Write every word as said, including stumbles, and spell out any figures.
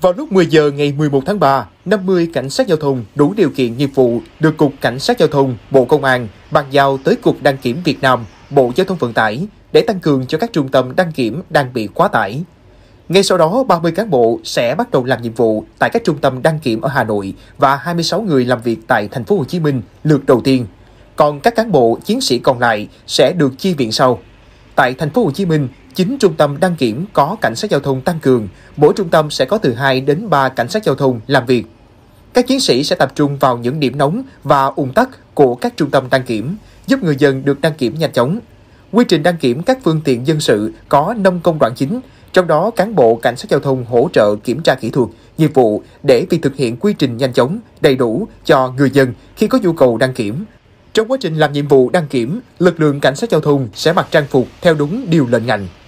Vào lúc mười giờ ngày mười một tháng ba, năm mươi cảnh sát giao thông đủ điều kiện nghiệp vụ được Cục Cảnh sát Giao thông, Bộ Công an bàn giao tới Cục Đăng kiểm Việt Nam, Bộ Giao thông Vận tải để tăng cường cho các trung tâm đăng kiểm đang bị quá tải. Ngay sau đó, ba mươi cán bộ sẽ bắt đầu làm nhiệm vụ tại các trung tâm đăng kiểm ở Hà Nội và hai mươi sáu người làm việc tại thành phố Hồ Chí Minh lượt đầu tiên. Còn các cán bộ, chiến sĩ còn lại sẽ được chi viện sau. Tại thành phố Hồ Chí Minh, chín trung tâm đăng kiểm có cảnh sát giao thông tăng cường, mỗi trung tâm sẽ có từ hai đến ba cảnh sát giao thông làm việc. Các chiến sĩ sẽ tập trung vào những điểm nóng và ùn tắc của các trung tâm đăng kiểm, giúp người dân được đăng kiểm nhanh chóng. Quy trình đăng kiểm các phương tiện dân sự có năm công đoạn chính, trong đó cán bộ cảnh sát giao thông hỗ trợ kiểm tra kỹ thuật, nghiệp vụ để việc thực hiện quy trình nhanh chóng, đầy đủ cho người dân khi có nhu cầu đăng kiểm. Trong quá trình làm nhiệm vụ đăng kiểm, lực lượng cảnh sát giao thông sẽ mặc trang phục theo đúng điều lệnh ngành.